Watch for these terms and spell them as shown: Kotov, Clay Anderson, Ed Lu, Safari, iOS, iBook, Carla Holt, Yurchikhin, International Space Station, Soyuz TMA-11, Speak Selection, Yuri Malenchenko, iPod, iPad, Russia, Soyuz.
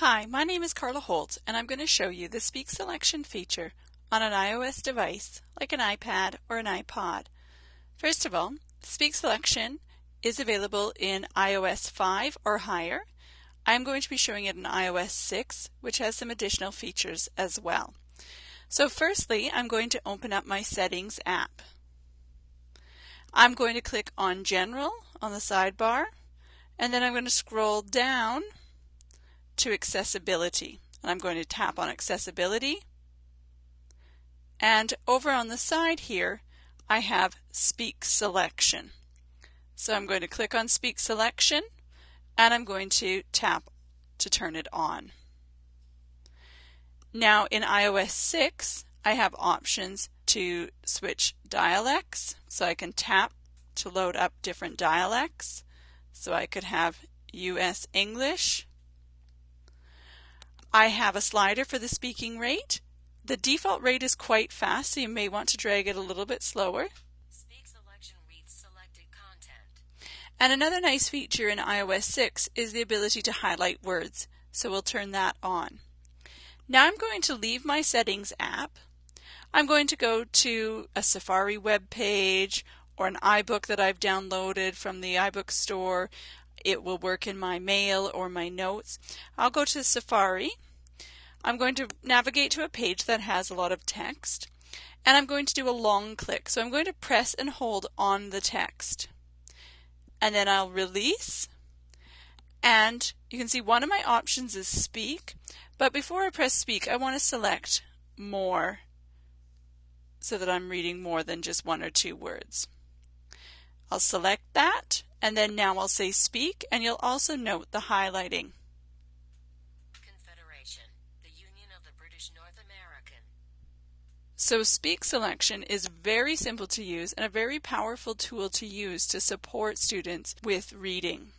Hi, my name is Carla Holt, and I'm going to show you the Speak Selection feature on an iOS device like an iPad or an iPod. First of all, Speak Selection is available in iOS 5 or higher. I'm going to be showing it in iOS 6, which has some additional features as well. So firstly, I'm going to open up my Settings app. I'm going to click on General on the sidebar, and then I'm going to scroll down to Accessibility, and I'm going to tap on Accessibility, and over on the side here I have Speak Selection. So I'm going to click on Speak Selection, and I'm going to tap to turn it on. Now in iOS 6 I have options to switch dialects, so I can tap to load up different dialects. So I could have US English. I have a slider for the speaking rate. The default rate is quite fast, so you may want to drag it a little bit slower. Speak Selection reads selected content. And another nice feature in iOS 6 is the ability to highlight words, so we'll turn that on. Now I'm going to leave my Settings app. I'm going to go to a Safari web page or an iBook that I've downloaded from the iBook store. It will work in my mail or my notes. I'll go to Safari. I'm going to navigate to a page that has a lot of text, and I'm going to do a long click. So I'm going to press and hold on the text, and then I'll release, and you can see one of my options is Speak, but before I press Speak I want to select More, so that I'm reading more than just one or two words. I'll select that, and then now I'll say Speak, and you'll also note the highlighting. Confederation, the Union of the British North American. So Speak Selection is very simple to use and a very powerful tool to use to support students with reading.